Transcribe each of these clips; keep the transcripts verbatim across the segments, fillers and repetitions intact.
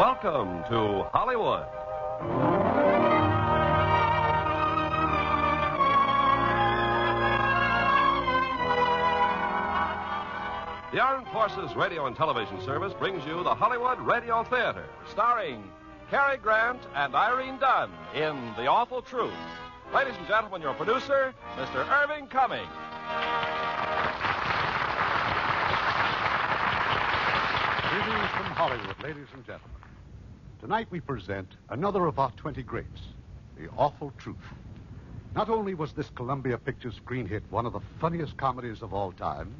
Welcome to Hollywood. The Armed Forces Radio and Television Service brings you the Hollywood Radio Theater, starring Cary Grant and Irene Dunne in The Awful Truth. Ladies and gentlemen, your producer, Mister Irving Cummings. Greetings from Hollywood, ladies and gentlemen. Tonight we present another of our twenty greats, The Awful Truth. Not only was this Columbia Pictures screen hit one of the funniest comedies of all time,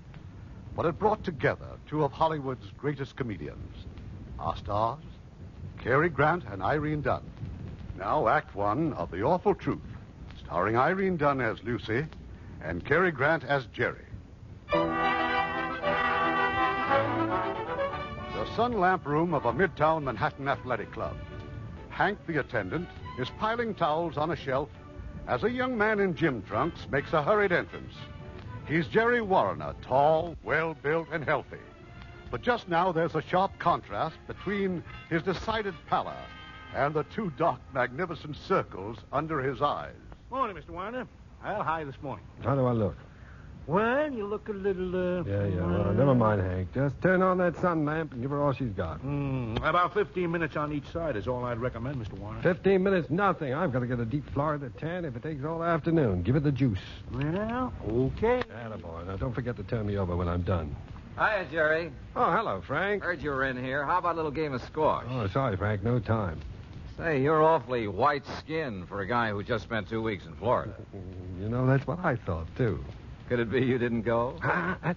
but it brought together two of Hollywood's greatest comedians, our stars, Cary Grant and Irene Dunne. Now, Act One of The Awful Truth, starring Irene Dunne as Lucy and Cary Grant as Jerry. The sunlamp room of a midtown Manhattan athletic club. Hank, the attendant, is piling towels on a shelf as a young man in gym trunks makes a hurried entrance. He's Jerry Warriner, tall, well-built, and healthy. But just now there's a sharp contrast between his decided pallor and the two dark, magnificent circles under his eyes. Morning, Mister Warner. Well, how are you this morning? How do I look? Well, you look a little... Uh, yeah, yeah, uh, well, never mind, Hank. Just turn on that sun lamp and give her all she's got. Mm, about fifteen minutes on each side is all I'd recommend, Mister Warner. fifteen minutes, nothing. I've got to get a deep Florida tan if it takes all afternoon. Give it the juice. Well, okay. Attaboy. Now, don't forget to turn me over when I'm done. Hiya, Jerry. Oh, hello, Frank. Heard you were in here. How about a little game of squash? Oh, sorry, Frank. No time. Say, you're awfully white-skinned for a guy who just spent two weeks in Florida. You know, that's what I thought, too. Could it be you didn't go? Ah, I...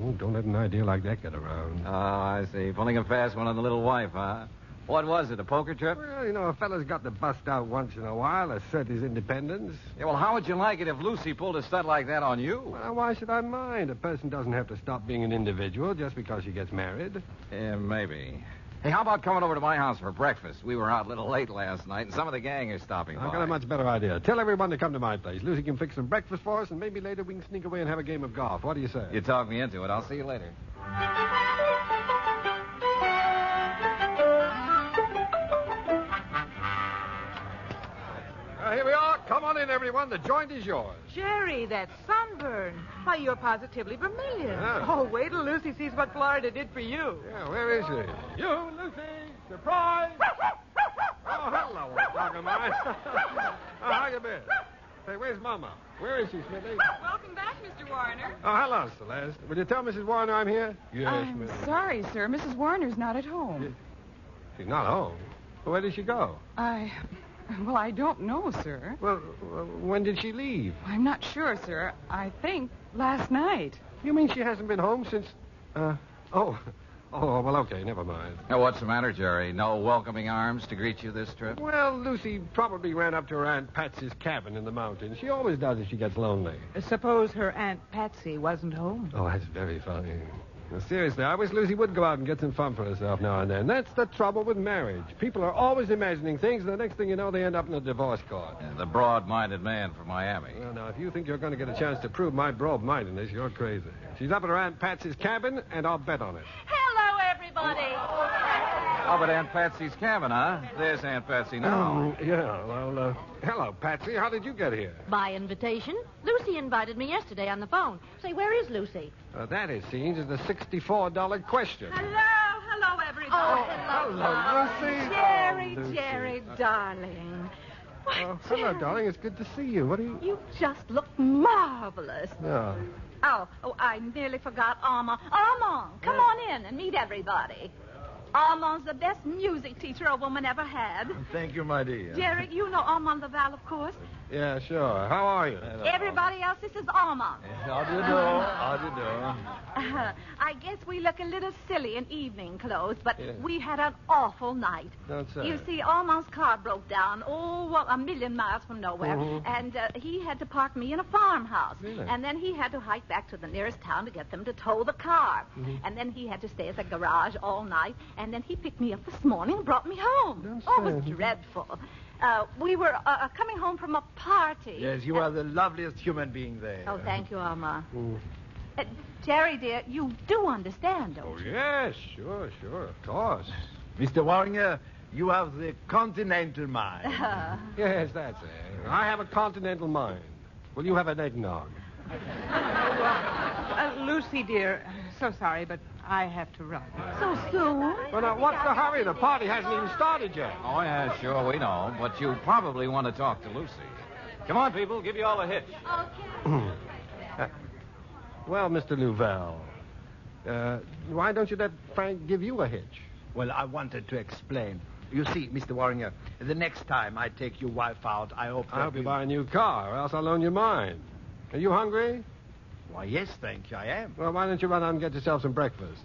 oh, don't let an idea like that get around. Oh, I see. Pulling a fast one on the little wife, huh? What was it, a poker trip? Well, you know, a fella's got to bust out once in a while, assert his independence. Yeah, well, how would you like it if Lucy pulled a stud like that on you? Well, why should I mind? A person doesn't have to stop being an individual just because she gets married. Yeah, maybe. Hey, how about coming over to my house for breakfast? We were out a little late last night, and some of the gang are stopping by. I've got a much better idea. Tell everyone to come to my place. Lucy can fix some breakfast for us, and maybe later we can sneak away and have a game of golf. What do you say? You talk me into it. I'll see you later. Uh, here we are. Come on in, everyone. The joint is yours. Jerry, that sunburn. Why, you're positively vermilion. Oh. oh, wait till Lucy sees what Florida did for you. Yeah, where is she? You, Lucy. Surprise. Oh, hello, dog of mine. Oh, how you been? Say, where's Mama? Where is she, Smithy? Welcome back, Mister Warner. Oh, hello, Celeste. Will you tell Missus Warner I'm here? Yes, I'm Missus sorry, sir. Missus Warner's not at home. She's not home? Well, where did she go? I... Well, I don't know, sir. Well, when did she leave? I'm not sure, sir. I think last night. You mean she hasn't been home since... Uh, oh, oh, well, okay, never mind. Now, what's the matter, Jerry? No welcoming arms to greet you this trip? Well, Lucy probably ran up to her Aunt Patsy's cabin in the mountains. She always does if she gets lonely. Suppose her Aunt Patsy wasn't home. Oh, that's very funny. Well, seriously, I wish Lucy would go out and get some fun for herself now and then. That's the trouble with marriage. People are always imagining things, and the next thing you know, they end up in a divorce court. Yeah, the broad-minded man from Miami. Well, now, if you think you're going to get a chance to prove my broad-mindedness, you're crazy. She's up at her Aunt Patsy's cabin, and I'll bet on it. Hello, everybody. Up at Aunt Patsy's cabin, huh? There's Aunt Patsy now. Oh, yeah, well, uh, hello, Patsy. How did you get here? By invitation. Lucy invited me yesterday on the phone. Say, where is Lucy? Uh, that, it seems, is the sixty-four dollar question. Hello, hello, everybody. Oh, hello, hello Lucy. Jerry, oh, Lucy. Jerry, uh, darling. Why, oh, Jerry. Hello, darling. It's good to see you. What are you... You just look marvelous. Yeah. Oh, oh, I nearly forgot Alma. Armand, come yeah. on in and meet everybody. Armand's the best music teacher a woman ever had. Thank you, my dear. Jerry, you know Armand Laval, of course. Yeah, sure. How are you? Hello. Everybody else, this is Armand. How do you do? How do you do? Uh, I guess we look a little silly in evening clothes, but yeah. we had an awful night. That's right. You see, Armand's car broke down, oh, well, a million miles from nowhere, mm-hmm. and uh, he had to park me in a farmhouse. Really? And then he had to hike back to the nearest town to get them to tow the car. Mm-hmm. And then he had to stay at the garage all night, and then he picked me up this morning and brought me home. That's oh, it was dreadful. Uh, we were uh, coming home from a party. Yes, you uh, are the loveliest human being there. Oh, thank you, Alma. Mm. Uh, Jerry, dear, you do understand, don't you? Oh, yes, sure, sure, of course. Mister Warringer, you have the continental mind. Uh. Yes, that's it. I have a continental mind. Will you have an eggnog? Oh, uh, uh, Lucy, dear, so sorry, but I have to run. So soon? Well, now, what's the hurry? The party hasn't even started yet. Oh, yeah, sure, we know. But you probably want to talk to Lucy. Come on, people, give you all a hitch. Okay. uh, well, Mister Louvel, uh, why don't you let Frank give you a hitch? Well, I wanted to explain. You see, Mister Warringer, the next time I take your wife out, I hope... I hope you buy a new car, or else I'll loan you mine. Are you hungry? Why, yes, thank you, I am. Well, why don't you run out and get yourself some breakfast?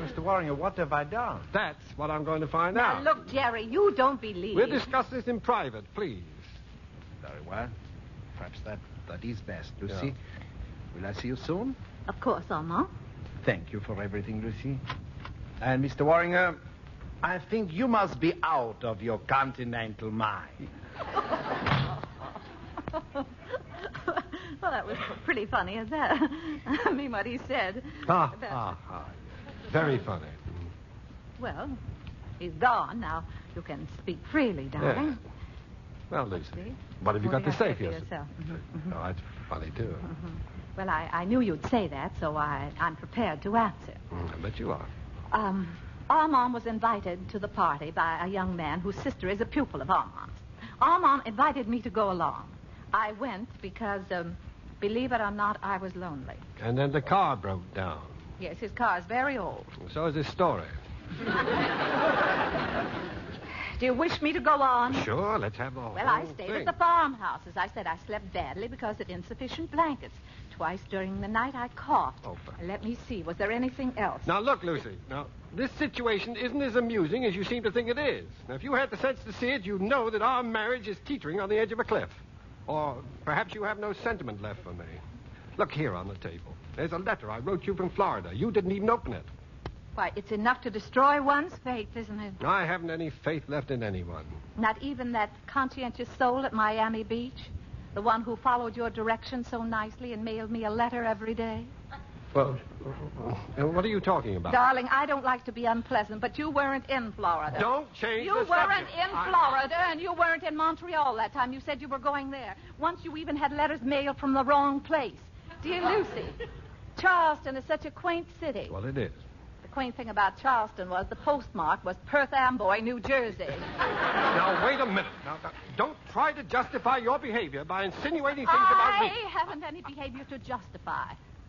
Mister Warringer, what have I done? That's what I'm going to find now, out. Now, look, Jerry, you don't believe... We'll discuss this in private, please. Very well. Perhaps that, that is best, Lucy. Yeah. Will I see you soon? Of course, Armand. Thank you for everything, Lucy. And, Mister Warringer, I think you must be out of your continental mind. Well, that was pretty funny, is that? I mean, what he said. Ah, about... ah, ah. Very funny. Well, he's gone. Now, you can speak freely, darling. Yes. Well, Lucy, what have you got to say for yourself? Mm-hmm. Oh, that's funny, too. Mm-hmm. Well, I, I knew you'd say that, so I, I'm prepared to answer. Mm, I bet you are. Um, Armand was invited to the party by a young man whose sister is a pupil of Armand's. Armand invited me to go along. I went because, um, believe it or not, I was lonely. And then the car broke down. Yes, his car's very old. Well, so is his story. Do you wish me to go on? Sure, let's have the whole Well, I stayed thing. at the farmhouse. As I said, I slept badly because of insufficient blankets. Twice during the night, I coughed. Oh, for... Let me see. Was there anything else? Now, look, Lucy. Now, this situation isn't as amusing as you seem to think it is. Now, if you had the sense to see it, you know that our marriage is teetering on the edge of a cliff. Or perhaps you have no sentiment left for me. Look here on the table. There's a letter I wrote you from Florida. You didn't even open it. Why, it's enough to destroy one's faith, isn't it? I haven't any faith left in anyone. Not even that conscientious soul at Miami Beach? The one who followed your directions so nicely and mailed me a letter every day? Well, what are you talking about? Darling, I don't like to be unpleasant, but you weren't in Florida. Don't change the subject. You weren't in Florida, and you weren't in Montreal that time. You said you were going there. Once you even had letters mailed from the wrong place. Dear Lucy, Charleston is such a quaint city. Well, it is. The quaint thing about Charleston was the postmark was Perth Amboy, New Jersey. Now, wait a minute. Now, now, don't try to justify your behavior by insinuating things I about me. I haven't any behavior to justify.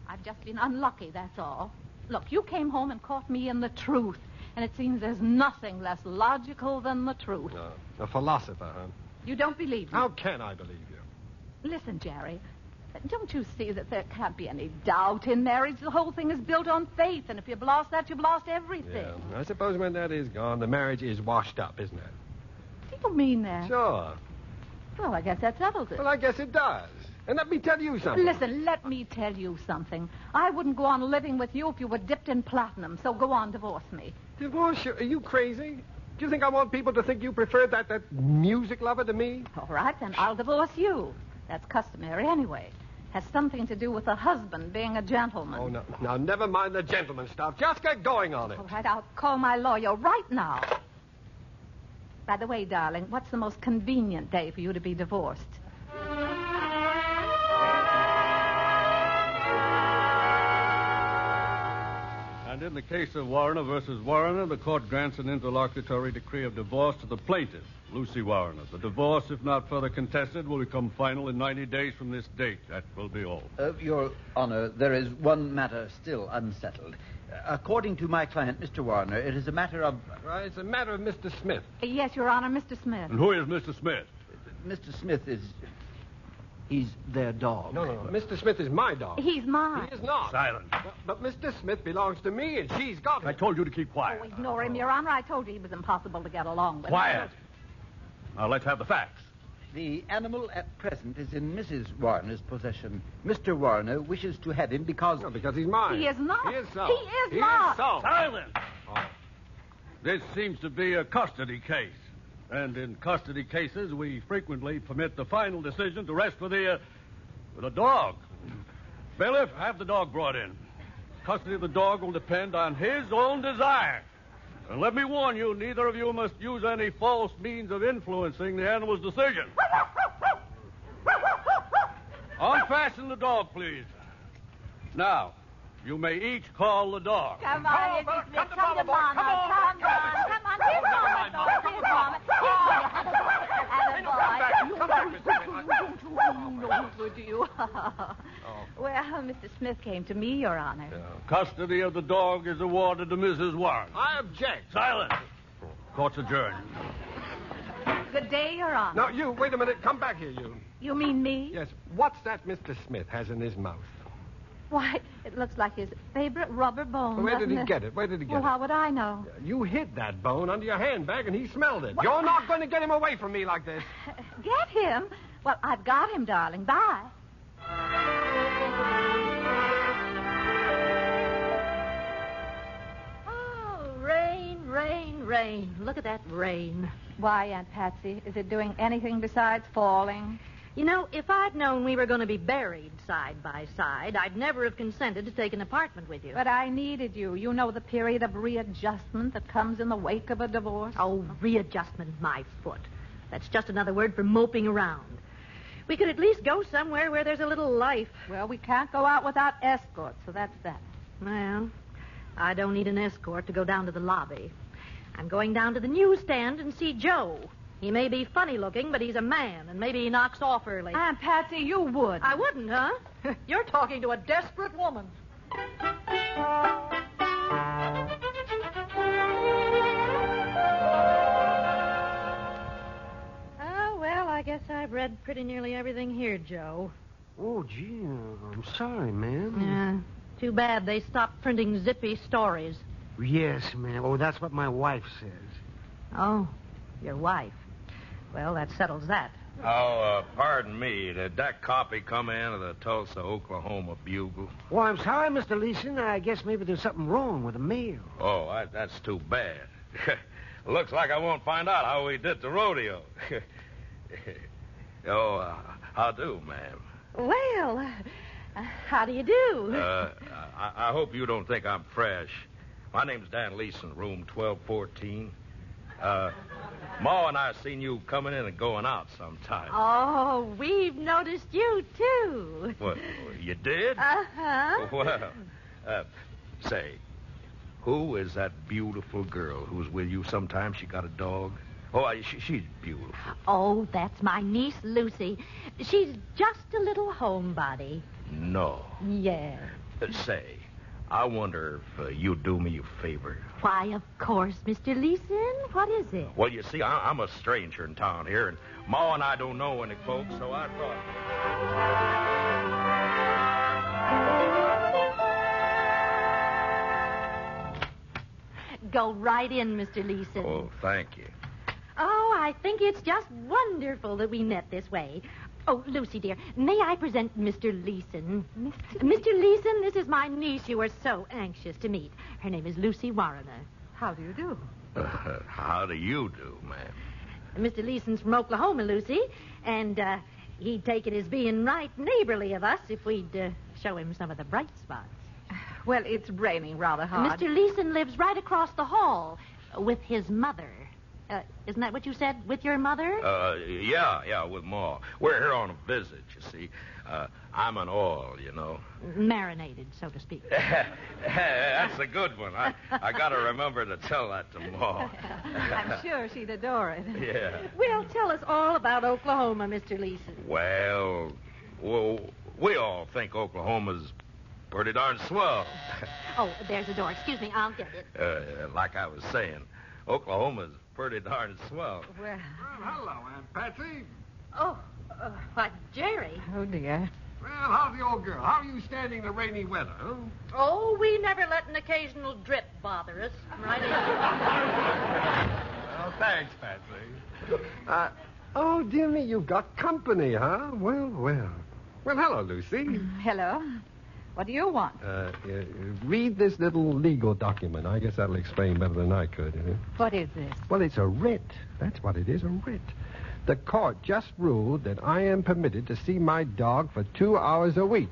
I've just been unlucky, that's all. Look, you came home and caught me in the truth, and it seems there's nothing less logical than the truth. No, a philosopher, huh? You don't believe me. How can I believe you? Listen, Jerry... Don't you see that there can't be any doubt in marriage? The whole thing is built on faith, and if you've lost that, you've lost everything. Yeah, I suppose when that is gone, the marriage is washed up, isn't it? Do you mean that? Sure. Well, I guess that settles it. Well, I guess it does. And let me tell you something. Listen, let me tell you something. I wouldn't go on living with you if you were dipped in platinum, so go on, divorce me. Divorce you? Are you crazy? Do you think I want people to think you preferred that, that music lover to me? All right, then I'll divorce you. That's customary anyway. Has something to do with a husband being a gentleman. Oh, no. Now, never mind the gentleman stuff. Just get going on it. All right, I'll call my lawyer right now. By the way, darling, what's the most convenient day for you to be divorced? And in the case of Warriner versus Warriner, the court grants an interlocutory decree of divorce to the plaintiff, Lucy Warriner. The divorce, if not further contested, will become final in ninety days from this date. That will be all. Uh, Your Honor, there is one matter still unsettled. Uh, according to my client, Mister Warriner, it is a matter of... Uh, it's a matter of Mister Smith. Uh, yes, Your Honor, Mister Smith. And who is Mister Smith? Uh, Mister Smith is... He's their dog. No, no, no. Mister Smith is my dog. He's mine. He is not. Silence. But, but Mister Smith belongs to me, and she's got him. I told you to keep quiet. Oh, ignore him, Your Honor. I told you he was impossible to get along with. Quiet. Now, let's have the facts. The animal at present is in Missus Warriner's possession. Mister Warriner wishes to have him because... No, because he's mine. He is not. He is so. He is he not. Is so. Silence. Oh. This seems to be a custody case. And in custody cases, we frequently permit the final decision to rest with the, uh, with the dog. Bailiff, have the dog brought in. Custody of the dog will depend on his own desire. And let me warn you, neither of you must use any false means of influencing the animal's decision. Unfasten the dog, please. Now, you may each call the dog. Come on, you come, come, come to Mama. Come, come on, come on, come on, come on, Mama. Well, Mister Smith came to me, Your Honor. Uh, custody of the dog is awarded to Missus Warren. I object. Silence. Court's adjourned. Good day, Your Honor. Now, you, wait a minute. Come back here, you. You mean me? Yes. What's that Mister Smith has in his mouth? Why, it looks like his favorite rubber bone. Where did he get it? Where did he get it? Well, how would I know? You hid that bone under your handbag and he smelled it. What? You're not going to get him away from me like this. Get him? Well, I've got him, darling. Bye. Oh, rain, rain, rain. Look at that rain. Why, Aunt Patsy, is it doing anything besides falling? You know, if I'd known we were going to be buried side by side, I'd never have consented to take an apartment with you. But I needed you. You know the period of readjustment that comes in the wake of a divorce. Oh, readjustment is my foot. That's just another word for moping around. We could at least go somewhere where there's a little life. Well, we can't go out without escorts, so that's that. Well, I don't need an escort to go down to the lobby. I'm going down to the newsstand and see Joe. He may be funny-looking, but he's a man, and maybe he knocks off early. Aunt Patsy, you would. I wouldn't, huh? You're talking to a desperate woman. Oh, well, I guess I've read pretty nearly everything here, Joe. Oh, gee, I'm sorry, ma'am. Yeah, too bad they stopped printing zippy stories. Yes, ma'am. Oh, that's what my wife says. Oh, your wife. Well, that settles that. Oh, uh, pardon me. Did that copy come in of the Tulsa Oklahoma bugle? Well, I'm sorry, Mister Leeson. I guess maybe there's something wrong with the mail. Oh, I, that's too bad. Looks like I won't find out how we did the rodeo. Oh, uh, how do, ma'am? Well, uh, how do you do? uh, I, I hope you don't think I'm fresh. My name's Dan Leeson, room twelve fourteen. Uh... Ma and I have seen you coming in and going out sometime. Oh, we've noticed you, too. Well, you did? Uh-huh. Well, uh, say, who is that beautiful girl who's with you sometimes? She got a dog. Oh, she, she's beautiful. Oh, that's my niece, Lucy. She's just a little homebody. No. Yeah. Uh, say, I wonder if uh, you'd do me a favor. Why, of course, Mister Leeson. What is it? Well, you see, I, I'm a stranger in town here, and Ma and I don't know any folks, so I thought... Go right in, Mister Leeson. Oh, thank you. Oh, I think it's just wonderful that we met this way. Oh, Lucy, dear, may I present Mister Leeson? Mister Mister Leeson, this is my niece you were so anxious to meet. Her name is Lucy Warriner. How do you do? Uh, how do you do, ma'am? Mister Leeson's from Oklahoma, Lucy, and uh, he'd take it as being right neighborly of us if we'd uh, show him some of the bright spots. Well, it's raining rather hard. Mister Leeson lives right across the hall with his mother. Uh, isn't that what you said, with your mother? Uh, yeah, yeah, with Ma. We're here on a visit, you see. Uh, I'm an oil, you know. Marinated, so to speak. That's a good one. I, I got to remember to tell that to Ma. I'm sure she'd adore it. Yeah. Well, tell us all about Oklahoma, Mister Leeson. Well, well we all think Oklahoma's pretty darn swell. Oh, there's the door. Excuse me, I'll get it. Uh, like I was saying, Oklahoma's pretty darn swell. Well, hello, Aunt Patsy. Oh, uh, why, Jerry. Oh, dear. Well, how's the old girl? How are you standing the rainy weather? Huh? Oh, we never let an occasional drip bother us. Right in. Well, thanks, Patsy. Uh, oh, dear me, you've got company, huh? Well, well. Well, hello, Lucy. Mm, hello. What do you want? Uh, uh, read this little legal document. I guess that'll explain better than I could. Huh? What is this? Well, it's a writ. That's what it is, a writ. The court just ruled that I am permitted to see my dog for two hours a week.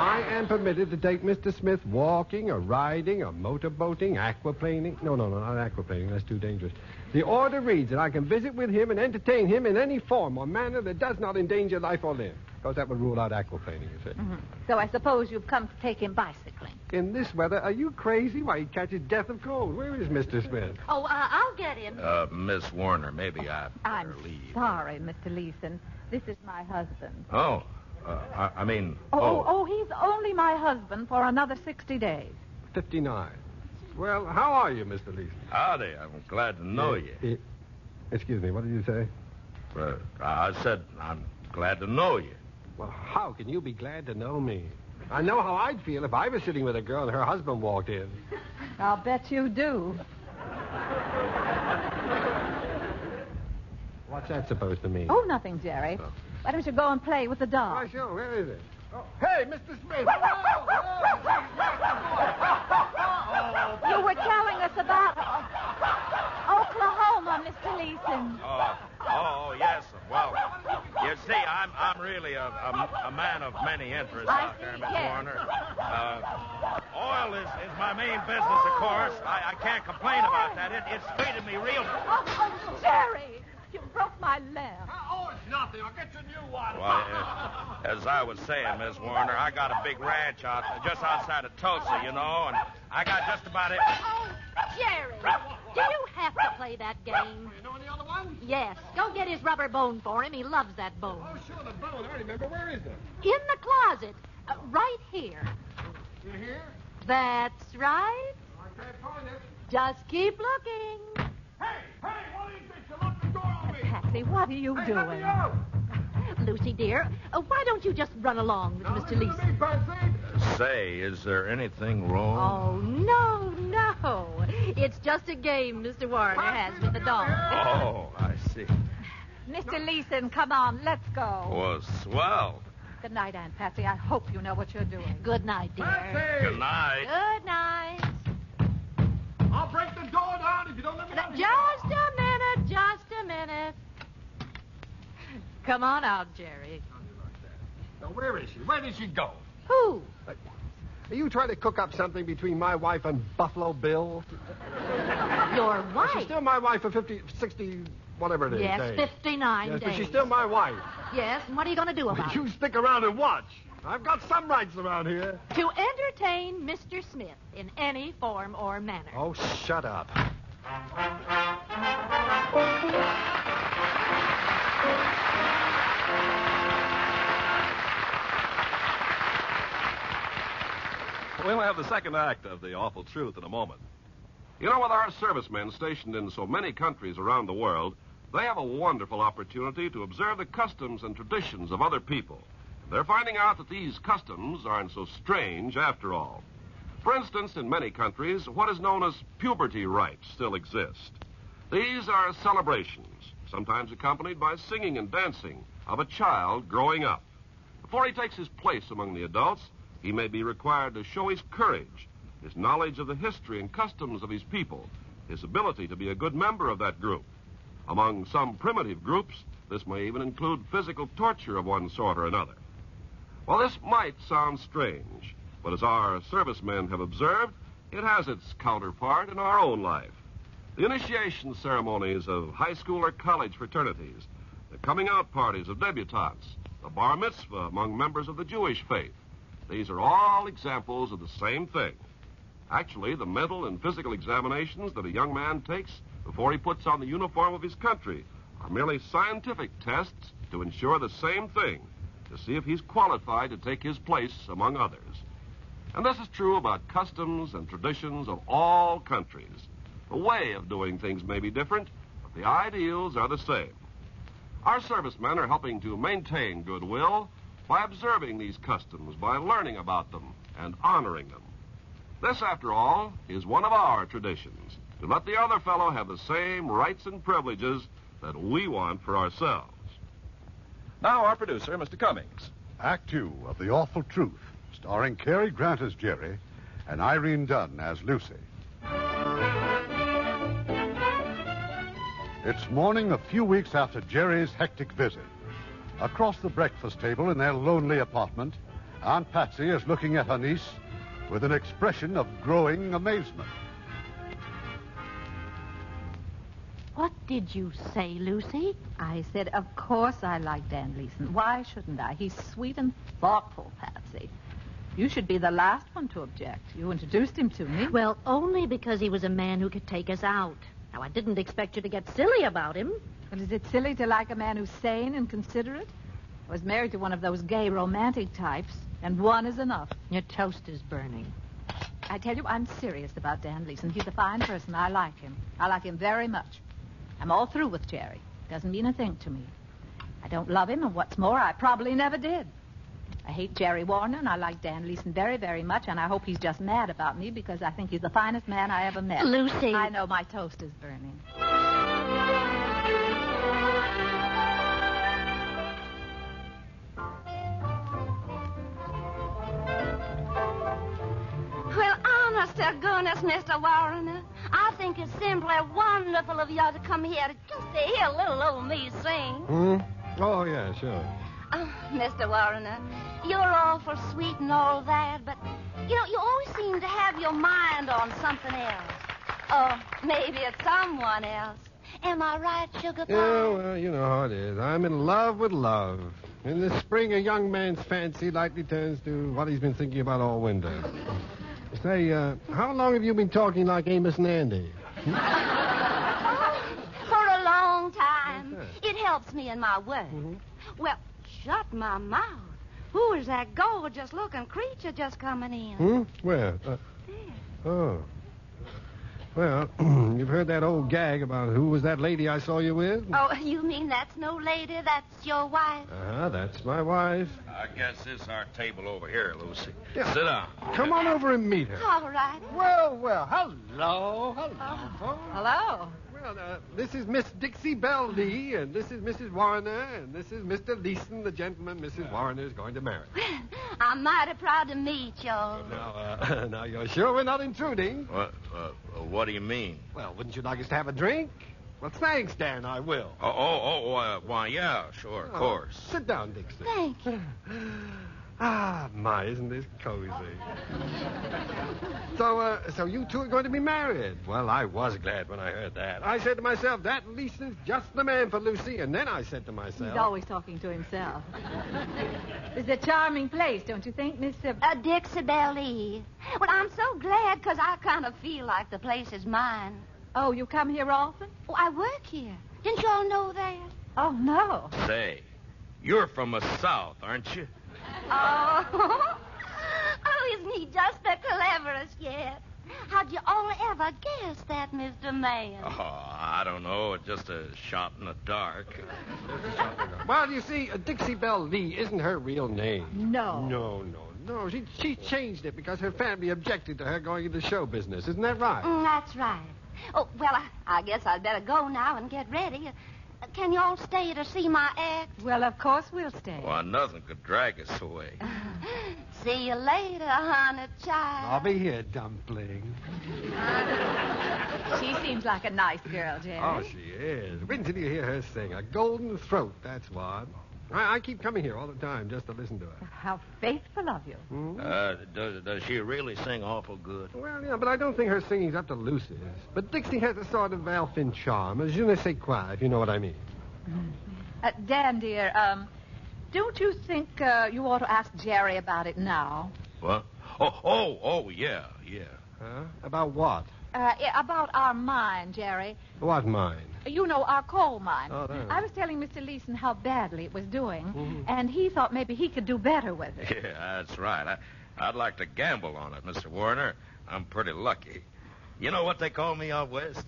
I am permitted to take Mister Smith walking or riding or motorboating, aquaplaning. No, no, no, not aquaplaning. That's too dangerous. The order reads that I can visit with him and entertain him in any form or manner that does not endanger life or limb. Because that would rule out aquaplaning, you see. Mm-hmm. So I suppose you've come to take him bicycling. In this weather, are you crazy? Why, he catches death of cold. Where is Mister Smith? Oh, uh, I'll get him. Uh, Miss Warner, maybe I better leave. I'm sorry, Mister Leeson. This is my husband. Oh, uh, I, I mean... Oh oh. oh, oh, he's only my husband for another sixty days. fifty-nine. Well, how are you, Mister Leeson? Howdy, I'm glad to know uh, you. Uh, excuse me, what did you say? Uh, I said I'm glad to know you. Well, how can you be glad to know me? I know how I'd feel if I was sitting with a girl and her husband walked in. I'll bet you do. What's that supposed to mean? Oh, nothing, Jerry. Oh. Why don't you go and play with the dog? Why, sure. Where is it? Oh, hey, Mister Smith. Oh, oh. You were telling us about Oklahoma, Mister Leeson. Oh, oh yes. Well, you see, I'm I'm really a a, a man of many interests I out see, there, Miss yes. Warner. Uh, oil is, is my main business, oh. of course. I, I can't complain oh. about that. It, it's treated me real. Oh, oh Jerry. You broke my lamp. Oh, it's nothing. I'll get you a new one. Well, uh, as I was saying, Miss Warner, I got a big ranch out just outside of Tulsa, you know, and I got just about it. Oh, Jerry, do you have to play that game? You know any other one? Yes. Go get his rubber bone for him. He loves that bone. Oh, sure, the bone. I remember. Where is it? In the closet. Uh, right here. You're here? That's right. I can't find it. Just keep looking. Hey, hey, what is this? You locked the door on me. Patsy, what are you hey, doing? Let me out. Lucy, dear, uh, why don't you just run along with now, Mister Leeson? Uh, say, is there anything wrong? Oh, no, no. It's just a game Mister Warner Patsy, has with the dog. Oh, I see. Mister No. Leeson, come on, let's go. Well, swell. Good night, Aunt Patsy. I hope you know what you're doing. Good night, dear. Patsy! Good night. Good night. I'll break the door down if you don't let me out. Just a minute, just a minute. Come on out, Jerry. Now, where is she? Where did she go? Who? Uh, are you trying to cook up something between my wife and Buffalo Bill? Your wife? Well, she's still my wife for fifty, sixty, whatever it is. Yes, days. fifty-nine yes, days. Yes, but she's still my wife. Yes, and what are you going to do about you it? You stick around and watch. I've got some rights around here. To entertain Mister Smith in any form or manner. Oh, shut up. We'll have the second act of The Awful Truth in a moment. You know, with our servicemen stationed in so many countries around the world, they have a wonderful opportunity to observe the customs and traditions of other people. They're finding out that these customs aren't so strange after all. For instance, in many countries, what is known as puberty rites still exist. These are celebrations, sometimes accompanied by singing and dancing, of a child growing up. Before he takes his place among the adults, he may be required to show his courage, his knowledge of the history and customs of his people, his ability to be a good member of that group. Among some primitive groups, this may even include physical torture of one sort or another. Well, this might sound strange, but as our servicemen have observed, it has its counterpart in our own life. The initiation ceremonies of high school or college fraternities, the coming out parties of debutantes, the bar mitzvah among members of the Jewish faith, these are all examples of the same thing. Actually, the mental and physical examinations that a young man takes before he puts on the uniform of his country are merely scientific tests to ensure the same thing, to see if he's qualified to take his place among others. And this is true about customs and traditions of all countries. The way of doing things may be different, but the ideals are the same. Our servicemen are helping to maintain goodwill by observing these customs, by learning about them and honoring them. This, after all, is one of our traditions, to let the other fellow have the same rights and privileges that we want for ourselves. Now our producer, Mister Cummings. Act Two of The Awful Truth, starring Cary Grant as Jerry and Irene Dunne as Lucy. It's morning a few weeks after Jerry's hectic visit. Across the breakfast table in their lonely apartment, Aunt Patsy is looking at her niece with an expression of growing amazement. What did you say, Lucy? I said, of course I like Dan Leeson. Why shouldn't I? He's sweet and thoughtful, Patsy. You should be the last one to object. You introduced him to me. Well, only because he was a man who could take us out. Now, I didn't expect you to get silly about him. Well, is it silly to like a man who's sane and considerate? I was married to one of those gay romantic types, and one is enough. Your toast is burning. I tell you, I'm serious about Dan Leeson. He's a fine person. I like him. I like him very much. I'm all through with Jerry. Doesn't mean a thing to me. I don't love him, and what's more, I probably never did. I hate Jerry Warner, and I like Dan Leeson very, very much, and I hope he's just mad about me because I think he's the finest man I ever met. Lucy! I know my toast is burning. Well, honest to goodness, Mister Warner, I think it's simply wonderful of y'all to come here to just to hear a little old me sing. Hmm? Oh, yeah, sure. Oh, Mister Warner, you're awful sweet and all that, but, you know, you always seem to have your mind on something else. Or maybe it's someone else. Am I right, Sugar Pie? Yeah, well, you know how it is. I'm in love with love. In the spring, a young man's fancy lightly turns to what he's been thinking about all winter. Say, uh, how long have you been talking like Amos and Andy? Oh, for a long time. It helps me in my work. Mm-hmm. Well... Shut my mouth. Who is that gorgeous-looking creature just coming in? Hmm? Where? Uh, there. Oh. Well, you've heard that old gag about who was that lady I saw you with? Oh, you mean that's no lady, that's your wife? Uh-huh, that's my wife. I guess this is our table over here, Lucy. Yeah. Sit down. Come on over and meet her. All right. Well, well, hello, hello. Oh. Hello. Well, uh, this is Miss Dixie Belle Lee, and this is Missus Warner, and this is Mister Leeson, the gentleman Missus Warner is going to marry. I'm mighty proud to meet you. Now, uh, now, you're sure we're not intruding? What, uh, what do you mean? Well, wouldn't you like us to have a drink? Well, thanks, Dan, I will. Oh, oh, oh, uh, why, yeah, sure, of oh, course. Sit down, Dixie. Thank you. Ah, my, isn't this cozy? so, uh, so you two are going to be married. Well, I was glad when I heard that. I said to myself, that Leeson's just the man for Lucy. And then I said to myself... He's always talking to himself. It's a charming place, don't you think, Miss... Uh, uh, Dixie Belle Lee. Well, I'm so glad because I kind of feel like the place is mine. Oh, you come here often? Oh, I work here. Didn't you all know that? Oh, no. Say, you're from the South, aren't you? Oh. Oh, isn't he just the cleverest yet? How'd you all ever guess that, Mister Man? Oh, I don't know. It's just a shot in the dark. Well, you see, Dixie Belle Lee isn't her real name. No. No, no, no. She, she changed it because her family objected to her going into show business. Isn't that right? Mm, that's right. Oh, well, I, I guess I'd better go now and get ready. Can you all stay to see my act? Well, of course we'll stay. Why, nothing could drag us away. Uh, see you later, honey, child. I'll be here, dumpling. She seems like a nice girl, Jerry. Oh, she is. Wait until you hear her sing. A golden throat, that's what. I, I keep coming here all the time just to listen to her. How faithful of you. Mm-hmm. Uh, does, does she really sing awful good? Well, yeah, but I don't think her singing's up to Lucy's. But Dixie has a sort of elfin charm, a je ne sais quoi, if you know what I mean. Mm-hmm. Uh, Dan, dear, um, don't you think uh, you ought to ask Jerry about it now? What? Oh, oh, oh, yeah, yeah. Huh? About what? Uh, about our mine, Jerry. What mine? You know, our coal mine. Oh, there. I was telling Mister Leeson how badly it was doing, mm-hmm. and he thought maybe he could do better with it. Yeah, that's right. I, I'd like to gamble on it, Mister Warner. I'm pretty lucky. You know what they call me out west?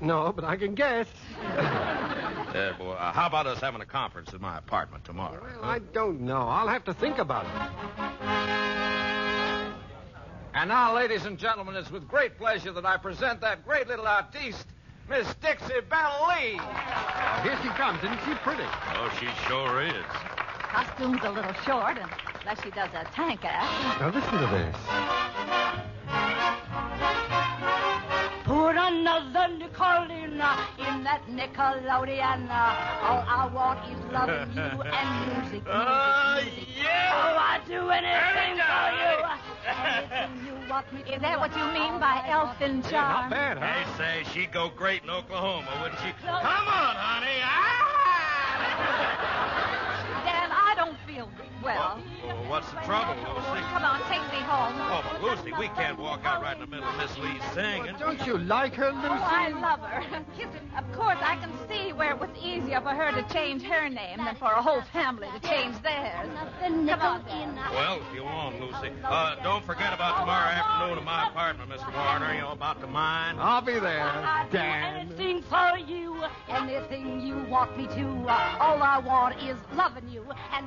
No, but I can guess. uh, boy, uh, how about us having a conference at my apartment tomorrow? Well, huh? I don't know. I'll have to think about it. And now, ladies and gentlemen, it's with great pleasure that I present that great little artiste, Miss Dixie Belle Lee. Oh, here she comes. Isn't she pretty? Oh, she sure is. Costume's a little short, unless she does a tank act. Now, listen to this. Put on the Nickelodeon, in that Nickelodeon. All I want is loving you and music. Uh, music. Yeah. Oh, I'd do anything for you. Anything you want me to. Is that what you mean by elfin charm? Not bad, huh? They say she'd go great in Oklahoma, wouldn't she? Come on, honey. Ah! Dan, I don't feel good. Well, well, what's the trouble, Lucy? Come on, take me home. Oh, but Lucy, we can't walk out right in the middle of Miss Lee's singing. Well, don't you like her, Lucy? Oh, I love her. Kiss her. Of course, I can see where it was easier for her to change her name than for a whole family to change theirs. Come on, Dan. Well, if you want, Lucy. Uh, don't forget about tomorrow afternoon at my apartment, Mister Warner. You know, about the mine. I'll be there, Dan. I'll do anything for you, anything you want me to. All I want is loving you and...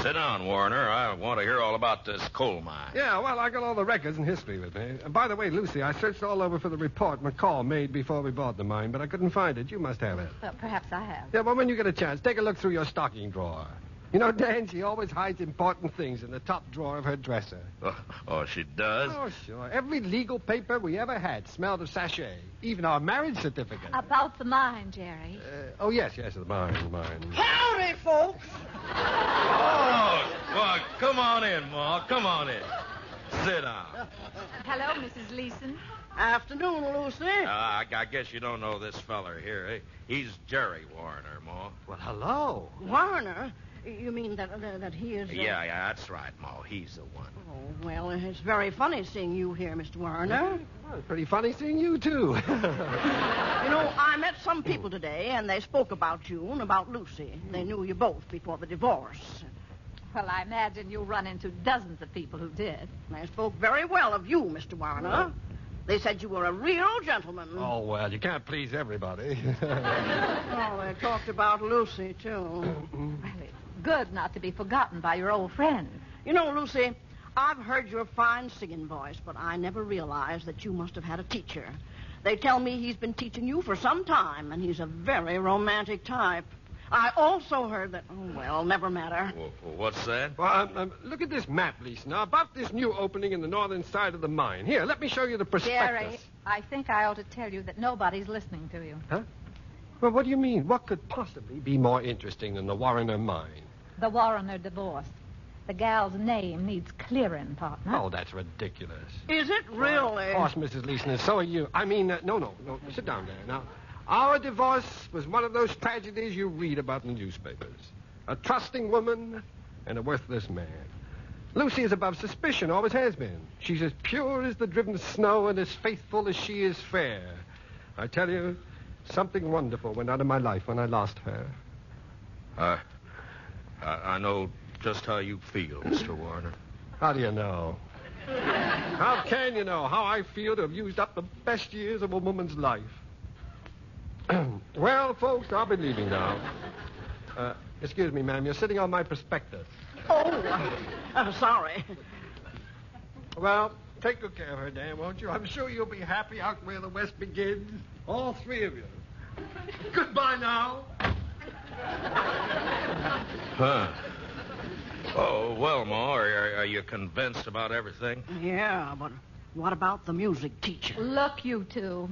Sit down, Warner. I want to hear all about this coal mine. Yeah, well, I got all the records and history with me. And by the way, Lucy, I searched all over for the report McCall made before we bought the mine, but I couldn't find it. You must have it. Well, perhaps I have. Yeah, well, when you get a chance, take a look through your stocking drawer. You know, Dan, she always hides important things in the top drawer of her dresser. Oh, oh she does? Oh, sure. Every legal paper we ever had smelled of sachet, even our marriage certificate. About the mine, Jerry. Uh, oh, yes, yes, the mine, the mine. Howdy, folks! Oh, well, come on in, Ma. Come on in. Sit down. Hello, Missus Leeson. Afternoon, Lucy. Uh, I, I guess you don't know this feller here. Eh? He's Jerry Warner, Ma. Well, hello. Warner? You mean that that, that he is... Uh... Yeah, yeah, that's right, Ma. He's the one. Oh, well, it's very funny seeing you here, Mister Warner. Well, it's pretty funny seeing you, too. You know, I met some people today, and they spoke about you and about Lucy. They knew you both before the divorce. Well, I imagine you run into dozens of people who did. They spoke very well of you, Mister Warner. Well, they said you were a real gentleman. Oh, well, you can't please everybody. Oh, they talked about Lucy, too. Good not to be forgotten by your old friends. You know, Lucy, I've heard your fine singing voice, but I never realized that you must have had a teacher. They tell me he's been teaching you for some time, and he's a very romantic type. I also heard that... Oh, well, never matter. Well, what's that? Well, um, um, look at this map, Lisa. Now, about this new opening in the northern side of the mine. Here, let me show you the prospectus. Jerry, I think I ought to tell you that nobody's listening to you. Huh? Well, what do you mean? What could possibly be more interesting than the Warrener mine? The Warrener divorce. The gal's name needs clearing, partner. Oh, that's ridiculous. Is it really? Of course, Missus Leeson, and so are you. I mean, uh, no, no, no. Sit down there. Now, our divorce was one of those tragedies you read about in the newspapers. A trusting woman and a worthless man. Lucy is above suspicion, always has been. She's as pure as the driven snow and as faithful as she is fair. I tell you, something wonderful went out of my life when I lost her. Uh... I, I know just how you feel, Mister Warner. How do you know? How can you know how I feel to have used up the best years of a woman's life? Well, folks, I'll be leaving now. Uh, excuse me, ma'am, you're sitting on my prospectus. Oh, I'm sorry. Well, take good care of her, Dan, won't you? I'm sure you'll be happy out where the West begins. All three of you. Goodbye now. Huh. Oh, well, Ma, are, are you convinced about everything? Yeah, but what about the music teacher? Look, you two.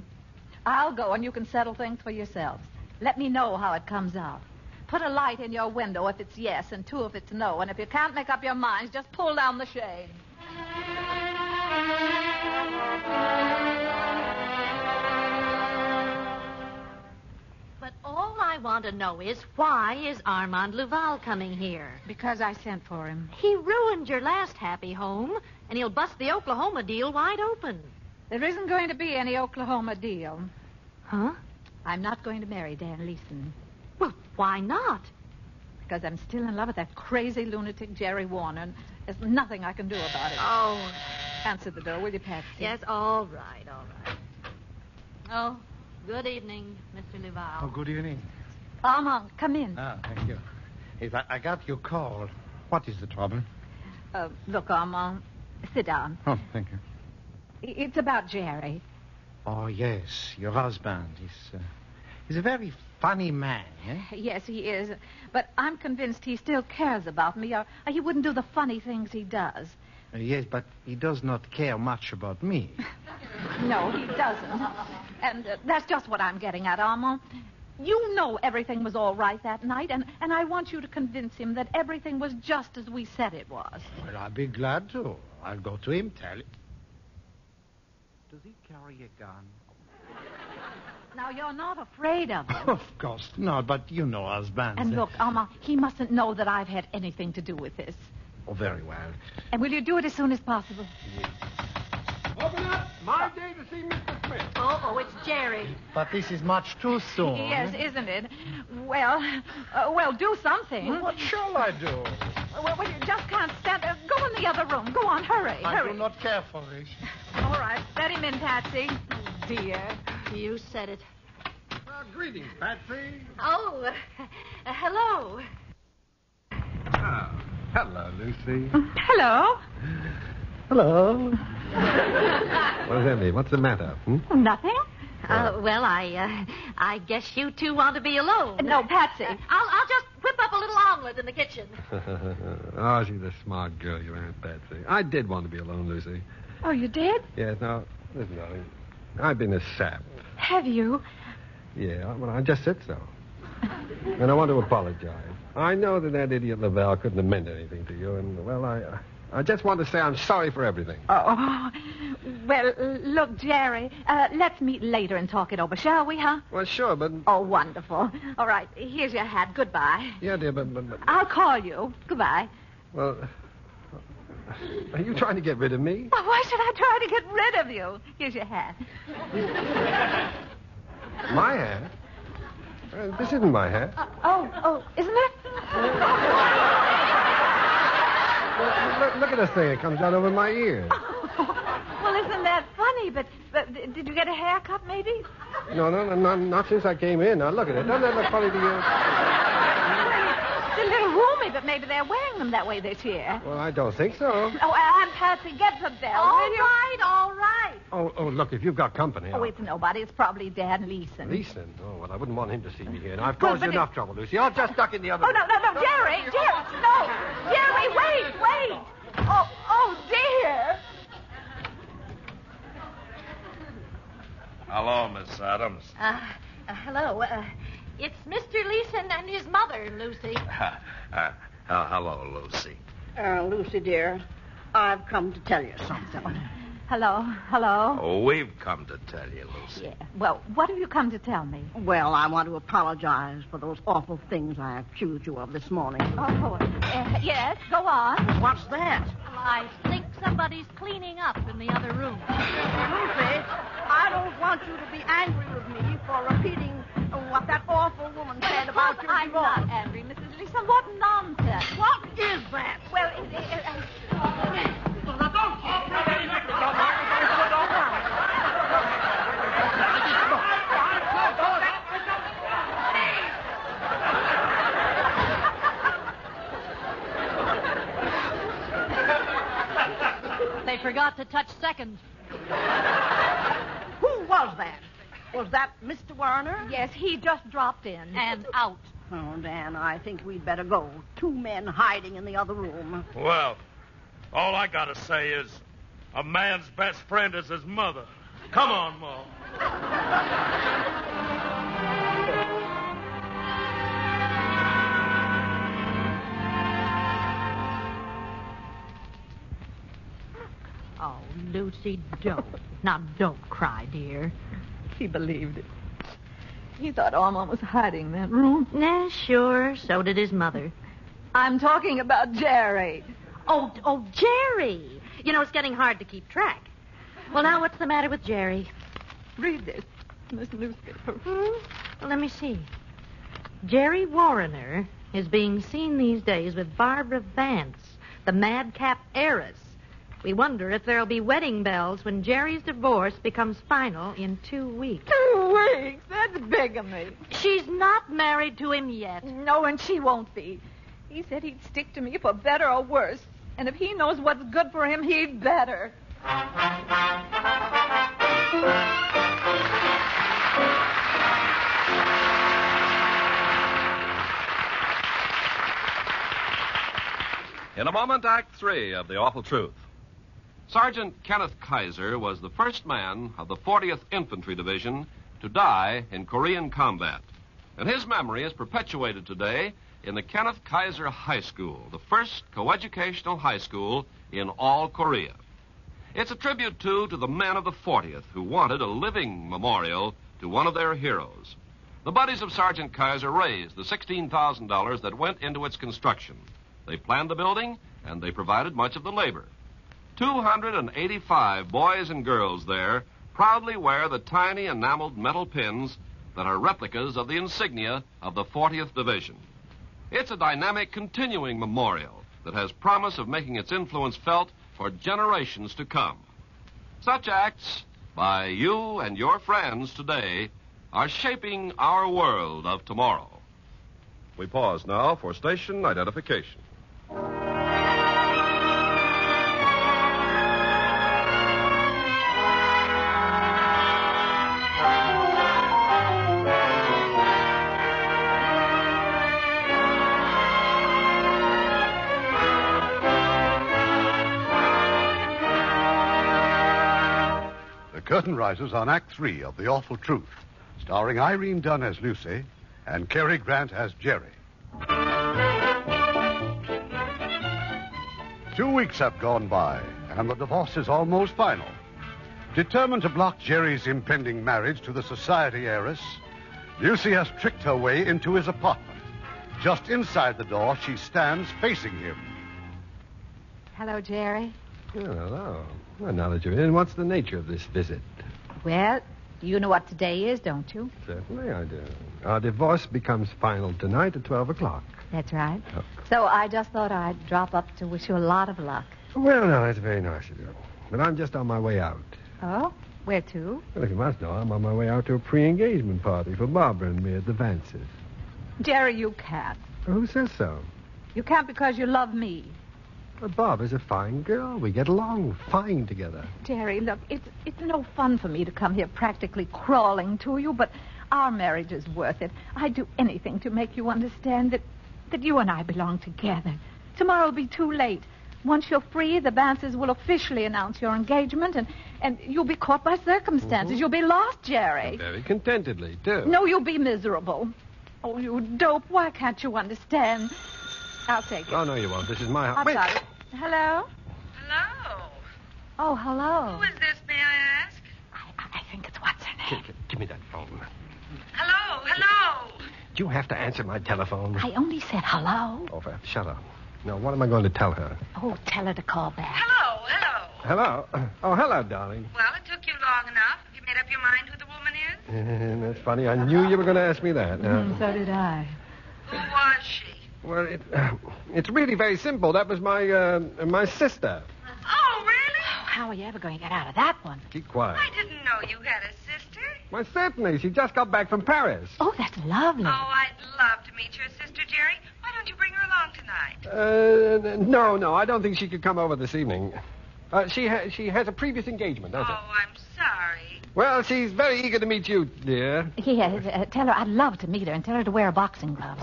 I'll go and you can settle things for yourselves. Let me know how it comes out. Put a light in your window if it's yes and two if it's no. And if you can't make up your minds, just pull down the shade. But all I want to know is, why is Armand Laval coming here? Because I sent for him. He ruined your last happy home, and he'll bust the Oklahoma deal wide open. There isn't going to be any Oklahoma deal. Huh? I'm not going to marry Dan Leeson. Well, why not? Because I'm still in love with that crazy lunatic Jerry Warner, and there's nothing I can do about it. Oh. Answer the door, will you, Patsy? Yes, all right, all right. Oh, good evening, Mister Laval. Oh, good evening. Armand, come in. Ah, thank you. Yes, I, I got your call. What is the trouble? Uh, look, Armand, sit down. Oh, thank you. It's about Jerry. Oh, yes, your husband. He's, uh, he's a very funny man, eh? Yes, he is. But I'm convinced he still cares about me, or, or he wouldn't do the funny things he does. Uh, yes, but he does not care much about me. No, he doesn't. And uh, that's just what I'm getting at, Armand. You know everything was all right that night, and, and I want you to convince him that everything was just as we said it was. Well, I'll be glad to. I'll go to him, tell him. Does he carry a gun? Now, you're not afraid of him. Of course not, but you know us, Vance. And look, Alma, he mustn't know that I've had anything to do with this. Oh, very well. And will you do it as soon as possible? Yes. Open up! My day to see Mister Smith. Oh, it's Jerry. But this is much too soon. Yes, isn't it? Well, uh, well, do something. Well, what shall I do? Well, well you just can't stand... Uh, go in the other room. Go on, hurry, I hurry. I do not care for this. All right, let him in, Patsy. Oh, dear. You said it. Uh, greetings, Patsy. Oh, uh, uh, hello. Oh, hello, Lucy. Uh, hello. Hello. What does that mean? What's the matter? Hmm? Nothing. Uh, well, I, uh, I guess you two want to be alone. No, Patsy. Uh, I'll, I'll just whip up a little omelet in the kitchen. Oh, she's a smart girl, your Aunt Patsy. I did want to be alone, Lucy. Oh, you did? Yes. Yeah, no, there's nothing. I've been a sap. Have you? Yeah, well, I just said so. And I want to apologize. I know that that idiot Laval couldn't have meant anything to you, and, well, I I just want to say I'm sorry for everything. Oh, well, look, Jerry, uh, let's meet later and talk it over, shall we, huh? Well, sure, but... Oh, wonderful. All right, here's your hat. Goodbye. Yeah, dear, but... but, but... I'll call you. Goodbye. Well... Are you trying to get rid of me? Well, why should I try to get rid of you? Here's your hat. My hat? Uh, this isn't my hat. Uh, oh, oh, isn't it? Well, look, look at this thing. It comes down over my ears. Oh, well, isn't that funny? But, but did you get a haircut, maybe? No, no, no, not, not since I came in. Now, look at it. Doesn't that look funny to you? It's a little roomy, but maybe they're wearing them that way this year. Well, I don't think so. Oh, Aunt Patsy, get the bell. All right, all right. Oh, oh, look, if you've got company... Oh, I'll... it's nobody. It's probably Dan Leeson. Leeson? Oh, well, I wouldn't want him to see me here. And I've caused well, you enough it... trouble, Lucy. I'll just duck in the other... Oh, no, no, no, Jerry, Jerry, no. Jerry, wait, wait. Oh, oh, dear. Hello, Miss Adams. Uh, uh hello, uh... It's Mister Leeson and his mother, Lucy. Uh, uh, uh, hello, Lucy. Uh, Lucy, dear, I've come to tell you something. Hello, hello. Oh, we've come to tell you, Lucy. Yeah. Well, what have you come to tell me? Well, I want to apologize for those awful things I accused you of this morning. Oh, uh, yes, go on. What's that? I think somebody's cleaning up in the other room. Lucy, I don't want you to be angry with me for repeating... what that awful woman said about you. I'm not angry, Missus Leeson. What nonsense. What is that? Well, it... it, it uh... Now, don't talk about any victim. Don't talk about it. Don't talk about it. They forgot to touch seconds. Who was that? Was that Mister Warner? Yes, he just dropped in. And out. Oh, Dan, I think we'd better go. Two men hiding in the other room. Well, all I gotta say is a man's best friend is his mother. Come on, Mom. Oh, Lucy, don't. Now, don't cry, dear. He believed it. He thought Alma was hiding in that room. Nah, sure. So did his mother. I'm talking about Jerry. Oh, oh, Jerry. You know, it's getting hard to keep track. Well, now, what's the matter with Jerry? Read this. This newspaper. Hmm? Well, let me see. Jerry Wariner is being seen these days with Barbara Vance, the madcap heiress. We wonder if there'll be wedding bells when Jerry's divorce becomes final in two weeks. Two weeks? That's bigamy. She's not married to him yet. No, and she won't be. He said he'd stick to me for better or worse. And if he knows what's good for him, he'd better. In a moment, Act Three of The Awful Truth. Sergeant Kenneth Kaiser was the first man of the fortieth Infantry Division to die in Korean combat. And his memory is perpetuated today in the Kenneth Kaiser High School, the first coeducational high school in all Korea. It's a tribute, too, to the men of the fortieth who wanted a living memorial to one of their heroes. The buddies of Sergeant Kaiser raised the sixteen thousand dollars that went into its construction. They planned the building, and they provided much of the labor. two hundred eighty-five boys and girls there proudly wear the tiny enameled metal pins that are replicas of the insignia of the fortieth Division. It's a dynamic, continuing memorial that has promise of making its influence felt for generations to come. Such acts by you and your friends today are shaping our world of tomorrow. We pause now for station identification. Curtain rises on Act Three of The Awful Truth, starring Irene Dunne as Lucy and Cary Grant as Jerry. Two weeks have gone by, and the divorce is almost final. Determined to block Jerry's impending marriage to the society heiress, Lucy has tricked her way into his apartment. Just inside the door, she stands facing him. Hello, Jerry. Oh, hello. Well, now that you're in, what's the nature of this visit? Well, you know what today is, don't you? Certainly I do. Our divorce becomes final tonight at twelve o'clock. That's right. Oh. So I just thought I'd drop up to wish you a lot of luck. Well, no, that's very nice of you. But I'm just on my way out. Oh? Where to? Well, if you must know, I'm on my way out to a pre-engagement party for Barbara and me at the Vances. Jerry, you can't. Who says so? You can't because you love me. Well, Barbara's a fine girl. We get along fine together. Jerry, look, it's it's no fun for me to come here practically crawling to you, but our marriage is worth it. I'd do anything to make you understand that, that you and I belong together. Tomorrow will be too late. Once you're free, the Vances will officially announce your engagement, and, and you'll be caught by circumstances. Mm-hmm. You'll be lost, Jerry. And very contentedly, too. No, you'll be miserable. Oh, you dope. Why can't you understand? I'll take it. Oh, no, you won't. This is my house. I'm sorry. Hello? Hello. Oh, hello. Who is this, may I ask? I, I think it's what's her name. Give, give me that phone. Hello, hello. Do you have to answer my telephone? I only said hello. Oh, shut up. Now, what am I going to tell her? Oh, tell her to call back. Hello, hello. Hello? Oh, hello, darling. Well, it took you long enough. Have you made up your mind who the woman is? Uh, that's funny. I uh-huh. knew you were going to ask me that. Uh, mm, so did I. Who was she? Well, it, uh, it's really very simple. That was my uh, my sister. Oh, really? Oh, how are you ever going to get out of that one? Keep quiet. I didn't know you had a sister. Well, certainly. She just got back from Paris. Oh, that's lovely. Oh, I'd love to meet your sister, Jerry. Why don't you bring her along tonight? Uh, no, no. I don't think she could come over this evening. Uh, she, ha- she has a previous engagement, doesn't she? Oh, I'm sorry. Well, she's very eager to meet you, dear. Yes, uh, tell her I'd love to meet her and tell her to wear boxing gloves.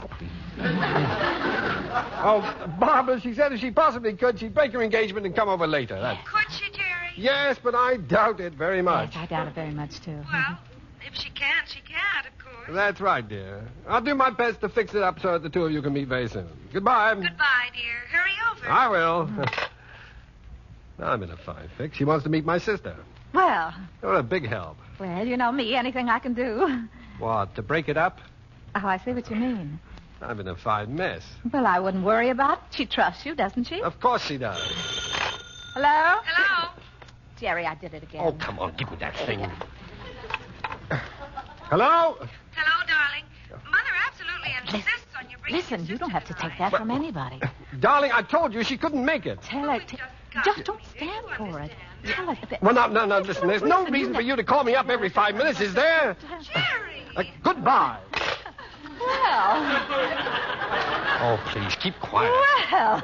Oh, Barbara, she said if she possibly could, she'd break her engagement and come over later. That's... Could she, Jerry? Yes, but I doubt it very much. Yes, I doubt it very much, too. Well, if she can't, she can't, of course. That's right, dear. I'll do my best to fix it up so that the two of you can meet very soon. Goodbye. Goodbye, dear. Hurry over. I will. Mm. I'm in a fine fix. She wants to meet my sister. Well. You're a big help. Well, you know me. Anything I can do. What, to break it up? Oh, I see what you mean. I'm in a fine mess. Well, I wouldn't worry about it. She trusts you, doesn't she? Of course she does. Hello? Hello? Jerry, I did it again. Oh, come on. Give me that thing. Hello? Hello, darling. Mother absolutely insists on you bringing your sister. Listen, you don't have to take that from anybody. Darling, I told you she couldn't make it. Tell her... T- Just don't stand for it. Tell us. Well, no, no, no, listen. There's no reason for you to call me up every five minutes, is there? Jerry! Uh, goodbye. Well. Oh, please, keep quiet. Well.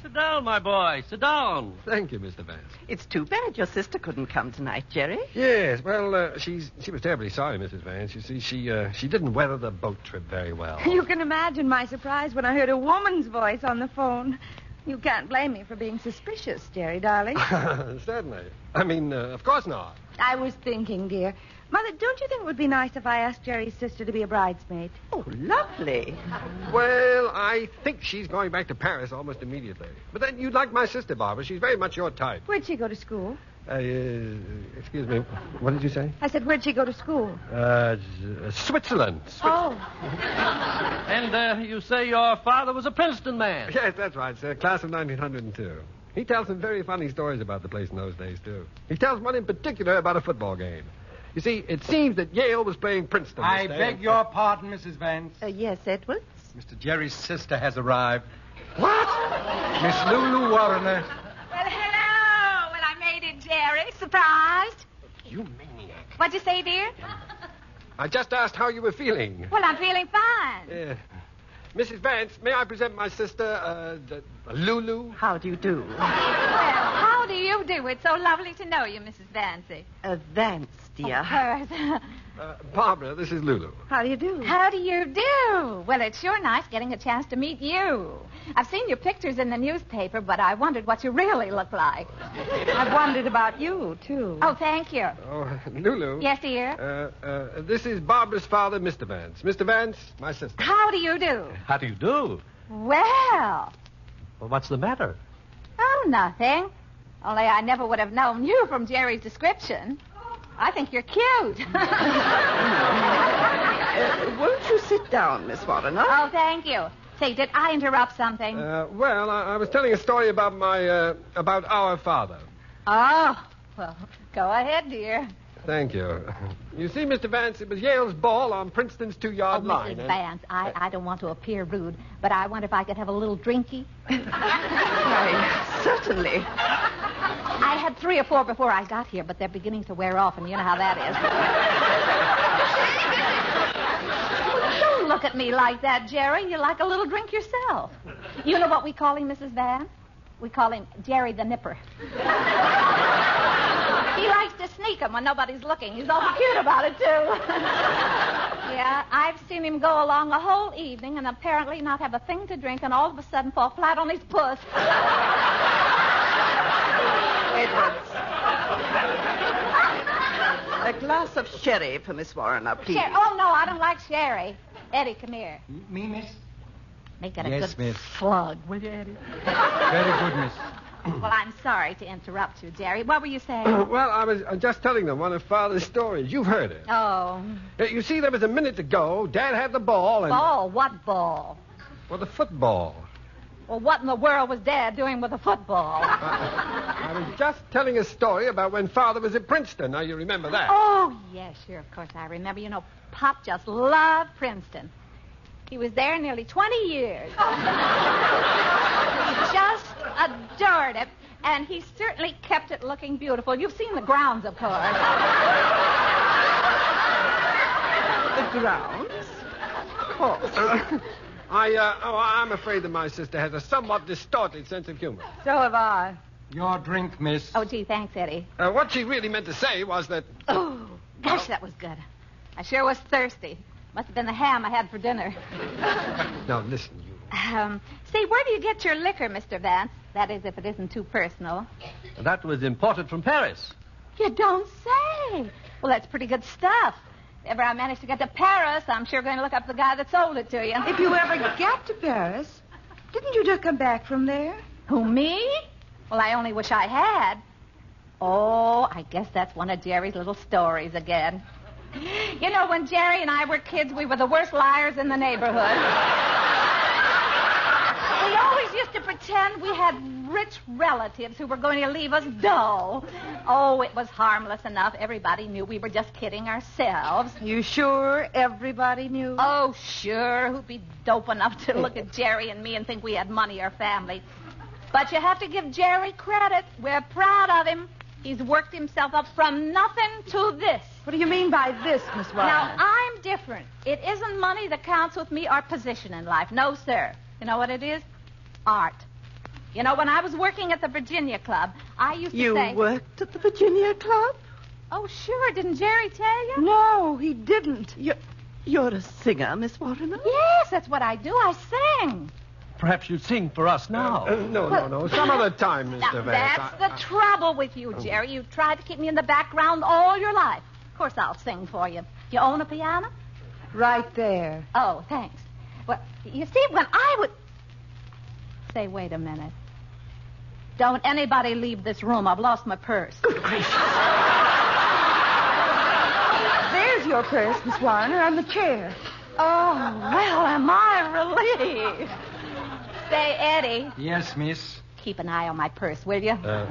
Sit down, my boy. Sit down. Thank you, Mister Vance. It's too bad your sister couldn't come tonight, Jerry. Yes, well, uh, she's she was terribly sorry, Missus Vance. You see, she uh, she didn't weather the boat trip very well. You can imagine my surprise when I heard a woman's voice on the phone. You can't blame me for being suspicious, Jerry, darling. Certainly. I mean, uh, of course not. I was thinking, dear. Mother, don't you think it would be nice if I asked Jerry's sister to be a bridesmaid? Oh, lovely. Well, I think she's going back to Paris almost immediately. But then you'd like my sister, Barbara. She's very much your type. Where'd she go to school? Uh, uh, excuse me, what did you say? I said, where'd she go to school? Uh, Switzerland. Switzerland. Oh. And uh, you say your father was a Princeton man. Yes, that's right, sir. Class of nineteen hundred two. He tells some very funny stories about the place in those days, too. He tells one in particular about a football game. You see, it seems that Yale was playing Princeton. I beg your pardon, Missus Vance. Uh, yes, Edwards? Mister Jerry's sister has arrived. What? Miss Lulu Warner. Well, hello. Well, I made it, Jerry. Surprised? You maniac. What'd you say, dear? I just asked how you were feeling. Well, I'm feeling fine. Yeah. Missus Vance, may I present my sister, uh, Lulu? How do you do? Well, how do you do? It's so lovely to know you, Missus Vancey. Uh, Vance, dear. Oh, uh, Barbara, this is Lulu. How do you do? How do you do? Well, it's sure nice getting a chance to meet you. I've seen your pictures in the newspaper, but I wondered what you really look like. I've wondered about you, too. Oh, thank you. Oh, Lulu. Yes, dear? Uh, uh, this is Barbara's father, Mister Vance. Mister Vance, my sister. How do you do? How do you do? Well. Well, what's the matter? Oh, nothing. Only I never would have known you from Jerry's description. I think you're cute. uh, won't you sit down, Miss Warner? Oh, thank you. Say, did I interrupt something? Uh, well, I, I was telling a story about my, uh, about our father. Oh, well, go ahead, dear. Thank you. You see, Mister Vance, it was Yale's ball on Princeton's two-yard oh, line. Missus And... Vance, I, I don't want to appear rude, but I wonder if I could have a little drinky. Why, certainly. I had three or four before I got here, but they're beginning to wear off, and you know how that is. Well, don't look at me like that, Jerry. You're like a little drink yourself. You know what we call him, Missus Vance? We call him Jerry the Nipper. He likes to sneak him when nobody's looking. He's awful cute about it, too. Yeah, I've seen him go along a whole evening and apparently not have a thing to drink and all of a sudden fall flat on his puss. Edwards. A glass of sherry for Miss Warner, please. Sherry. Oh, no, I don't like sherry. Eddie, come here. Me, miss? Make it a yes, good miss. Slug, will you, Eddie? Very good, miss. Well, I'm sorry to interrupt you, Jerry. What were you saying? Well, I was just telling them one of Father's stories. You've heard it. Oh. You see, there was a minute ago, Dad had the ball and... Ball? What ball? Well, the football. Well, what in the world was Dad doing with a football? I, I was just telling a story about when Father was at Princeton. Now, you remember that? Oh, yes, sure, of course I remember. You know, Pop just loved Princeton. He was there nearly twenty years. He just adored it, and he certainly kept it looking beautiful. You've seen the grounds, of course. The grounds? Of course. I, uh, oh, I'm afraid that my sister has a somewhat distorted sense of humor. So have I. Your drink, miss. Oh, gee, thanks, Eddie. Uh, what she really meant to say was that... Oh, gosh, that was good. I sure was thirsty. Must have been the ham I had for dinner. Now, listen, you... Um, say, where do you get your liquor, Mister Vance? That is, if it isn't too personal. That was imported from Paris. You don't say. Well, that's pretty good stuff. If ever I manage to get to Paris, I'm sure going to look up the guy that sold it to you. If you ever get to Paris, didn't you just come back from there? Who, me? Well, I only wish I had. Oh, I guess that's one of Jerry's little stories again. You know, when Jerry and I were kids, we were the worst liars in the neighborhood. We always used to pretend we had rich relatives who were going to leave us dull. Oh, it was harmless enough. Everybody knew we were just kidding ourselves. You sure everybody knew? Oh, sure. Who'd be dope enough to look at Jerry and me and think we had money or family? But you have to give Jerry credit. We're proud of him. He's worked himself up from nothing to this. What do you mean by this, Miss Warner? Now, I'm different. It isn't money that counts with me or position in life. No, sir. You know what it is? Art. You know, when I was working at the Virginia Club, I used to you say... You worked at the Virginia Club? Oh, sure. Didn't Jerry tell you? No, he didn't. You're, you're a singer, Miss Warriner? Yes, that's what I do. I sing. Perhaps you'd sing for us now. Uh, no, no, no. Some other time, Mister Now, Vance. That's I, the I, trouble with you, Jerry. You've tried to keep me in the background all your life. Of course, I'll sing for you. You own a piano? Right there. Oh, thanks. Well, you see, when I would... Say, wait a minute. Don't anybody leave this room. I've lost my purse. Good gracious. There's your purse, Miss Warner, on the chair. Oh, well, am I relieved. Say, Eddie. Yes, miss. Keep an eye on my purse, will you? Uh,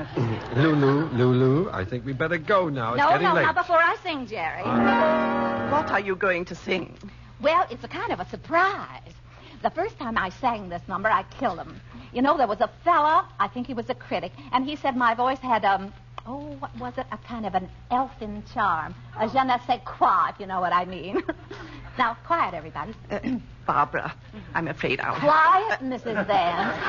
Lulu, Lulu, I think we better go now. It's no, getting no, late. No, not before I sing, Jerry. Uh, what are you going to sing? Well, it's a kind of a surprise. The first time I sang this number, I killed him. You know, there was a fella, I think he was a critic, and he said my voice had, um, oh, what was it? A kind of an elfin charm. A je ne sais quoi, if you know what I mean. Now, quiet, everybody. Uh, Barbara, I'm afraid I'll... Quiet, Missus Vance.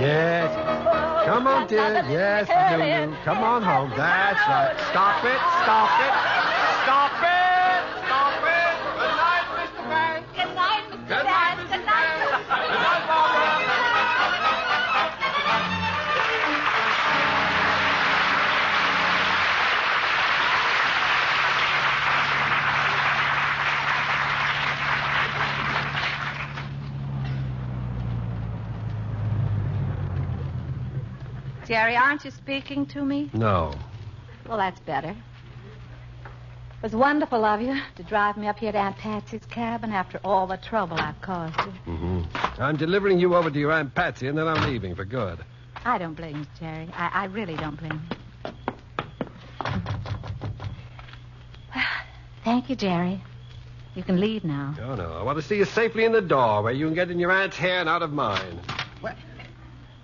Yes. Yes. Come on, dear. Yes, Lulu. Come on home. That's right. Stop it. Stop it. Stop it. Stop it. Good night, Mister Banks. Good night, Mister Banks. Good night, Mister Banks. Good night, Jerry, aren't you speaking to me? No. Well, that's better. It was wonderful of you to drive me up here to Aunt Patsy's cabin after all the trouble I've caused you. Mm-hmm. I'm delivering you over to your Aunt Patsy, and then I'm leaving for good. I don't blame you, Jerry. I, I really don't blame you. Thank you, Jerry. You can leave now. Oh, no. I want to see you safely in the door where you can get in your aunt's hair and out of mine. What?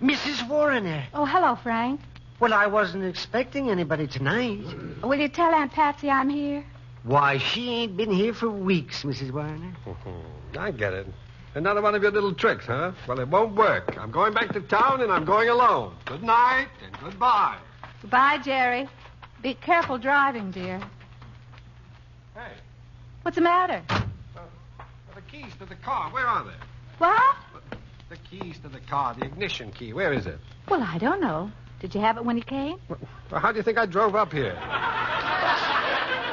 Missus Warriner. Oh, hello, Frank. Well, I wasn't expecting anybody tonight. Will you tell Aunt Patsy I'm here? Why, she ain't been here for weeks, Missus Warriner. I get it. Another one of your little tricks, huh? Well, it won't work. I'm going back to town, and I'm going alone. Good night and goodbye. Goodbye, Jerry. Be careful driving, dear. Hey. What's the matter? Uh, well, the keys to the car, where are they? What? The keys to the car, the ignition key. Where is it? Well, I don't know. Did you have it when he came? Well, how do you think I drove up here?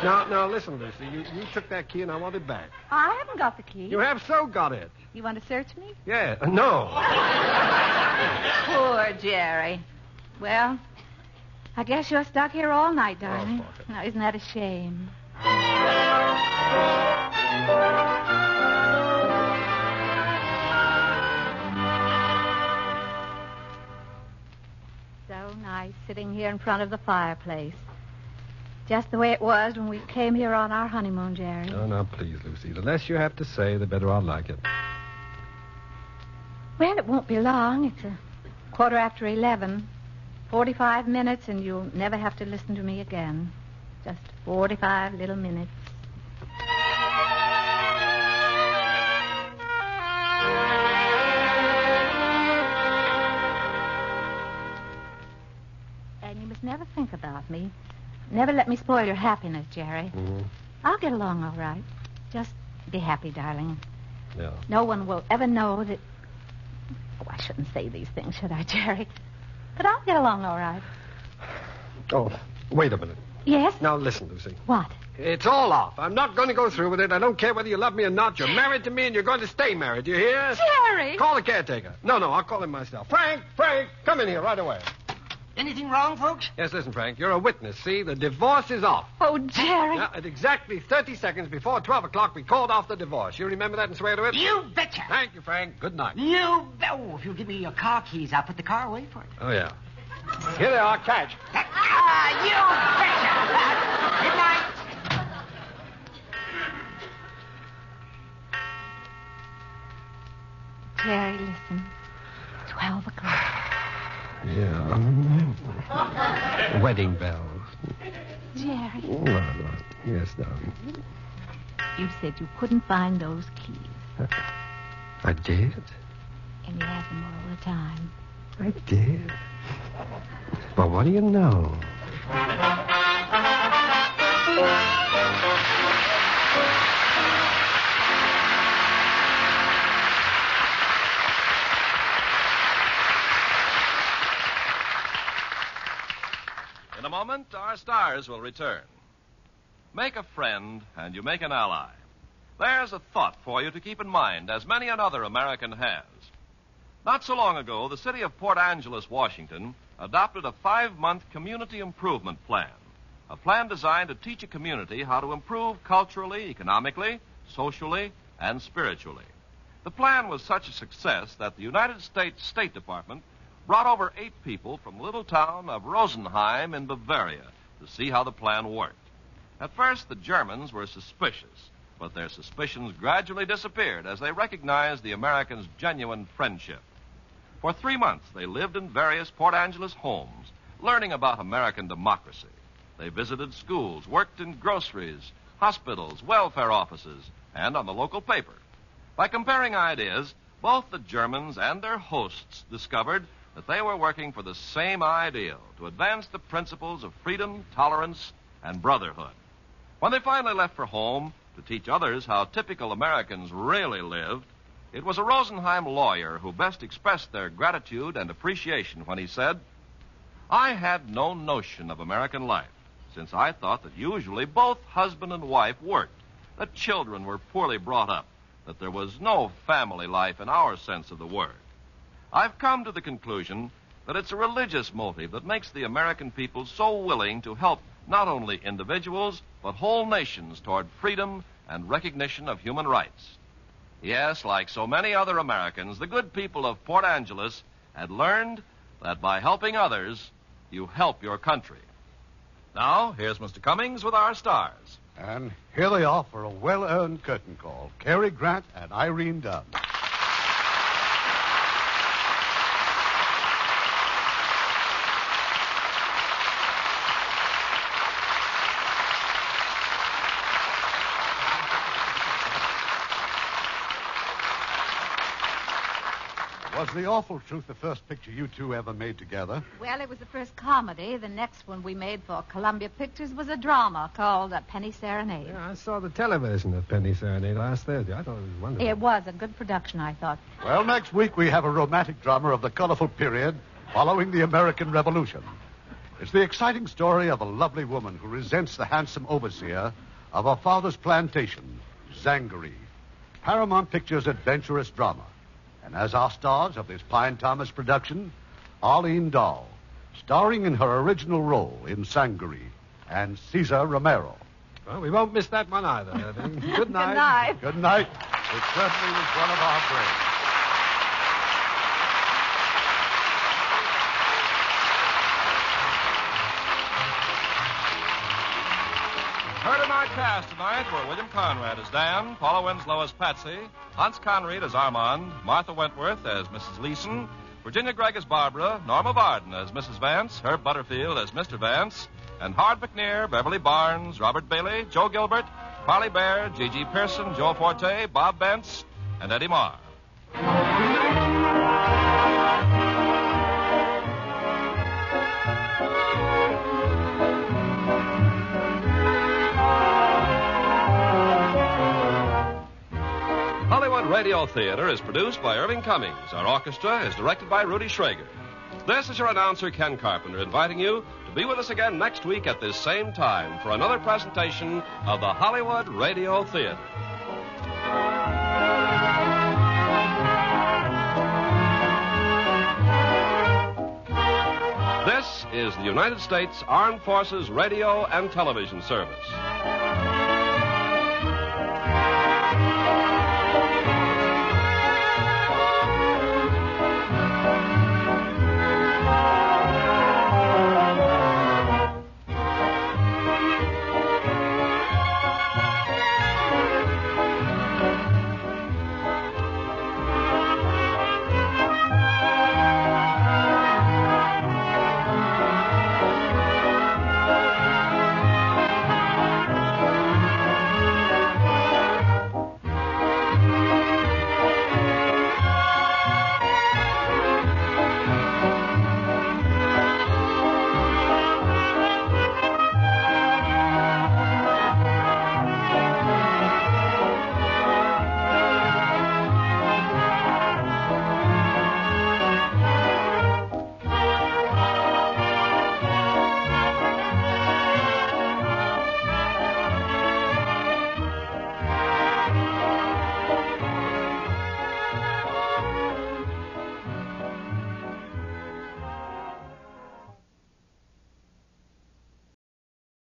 Now, now, listen, Lucy. You, you took that key and I want it back. I haven't got the key. You have so got it. You want to search me? Yeah, uh, no. Poor Jerry. Well, I guess you're stuck here all night, darling. Oh, now, isn't that a shame? Nice sitting here in front of the fireplace. Just the way it was when we came here on our honeymoon, Jerry. Oh, now, please, Lucy. The less you have to say, the better I'll like it. Well, it won't be long. It's a quarter after eleven. Forty-five minutes, and you'll never have to listen to me again. Just forty-five little minutes. Never think about me. Never let me spoil your happiness, Jerry. Mm-hmm. I'll get along all right. Just be happy, darling. Yeah. No one will ever know that... Oh, I shouldn't say these things, should I, Jerry? But I'll get along all right. Oh, wait a minute. Yes? Now, listen, Lucy. What? It's all off. I'm not going to go through with it. I don't care whether you love me or not. You're married to me, and you're going to stay married. You hear? Jerry! Call the caretaker. No, no, I'll call him myself. Frank! Frank! Come in here right away. Anything wrong, folks? Yes, listen, Frank. You're a witness, see? The divorce is off. Oh, Jerry. Now, at exactly thirty seconds before twelve o'clock, we called off the divorce. You remember that and swear to it? You betcha. Thank you, Frank. Good night. You bet. Oh, if you'll give me your car keys, I'll put the car away for it. Oh, yeah. Here they are. Catch. Ah, you betcha. Good night. Jerry, listen. twelve o'clock. Yeah. Wedding bells. Jerry. Mama. Yes, darling. You said you couldn't find those keys. I did. And you have them all the time. I did. Well, what do you know? In a moment, our stars will return. Make a friend, and you make an ally. There's a thought for you to keep in mind, as many another American has. Not so long ago, the city of Port Angeles, Washington, adopted a five-month community improvement plan, a plan designed to teach a community how to improve culturally, economically, socially, and spiritually. The plan was such a success that the United States State Department brought over eight people from the little town of Rosenheim in Bavaria to see how the plan worked. At first, the Germans were suspicious, but their suspicions gradually disappeared as they recognized the Americans' genuine friendship. For three months, they lived in various Port Angeles homes, learning about American democracy. They visited schools, worked in groceries, hospitals, welfare offices, and on the local paper. By comparing ideas, both the Germans and their hosts discovered that they were working for the same ideal, to advance the principles of freedom, tolerance, and brotherhood. When they finally left for home to teach others how typical Americans really lived, it was a Rosenheim lawyer who best expressed their gratitude and appreciation when he said, "I had no notion of American life, since I thought that usually both husband and wife worked, that children were poorly brought up, that there was no family life in our sense of the word. I've come to the conclusion that it's a religious motive that makes the American people so willing to help not only individuals, but whole nations toward freedom and recognition of human rights." Yes, like so many other Americans, the good people of Port Angeles had learned that by helping others, you help your country. Now, here's Mister Cummings with our stars. And here they are for a well-earned curtain call. Cary Grant and Irene Dunne. Was the awful truth the first picture you two ever made together? Well, it was the first comedy. The next one we made for Columbia Pictures was a drama called uh, Penny Serenade. Yeah, I saw the television of Penny Serenade last Thursday. I thought it was wonderful. It was a good production, I thought. Well, next week we have a romantic drama of the colorful period following the American Revolution. It's the exciting story of a lovely woman who resents the handsome overseer of her father's plantation, Zangaree. Paramount Pictures' adventurous drama. And as our stars of this Pine Thomas production, Arlene Dahl, starring in her original role in Zangaree, and Cesar Romero. Well, we won't miss that one either, Irving. Good night. Good night. Good night. It certainly was one of our brains. Cast tonight were William Conrad as Dan, Paula Winslow as Patsy, Hans Conried as Armand, Martha Wentworth as Missus Leeson, Virginia Gregg as Barbara, Norma Varden as Missus Vance, Herb Butterfield as Mister Vance, and Howard McNear, Beverly Barnes, Robert Bailey, Joe Gilbert, Parley Bear, Gigi Pearson, Joe Forte, Bob Bentz, and Eddie Marr. Radio Theater is produced by Irving Cummings. Our orchestra is directed by Rudy Schrager. This is your announcer, Ken Carpenter, inviting you to be with us again next week at this same time for another presentation of the Hollywood Radio Theater. This is the United States Armed Forces Radio and Television Service.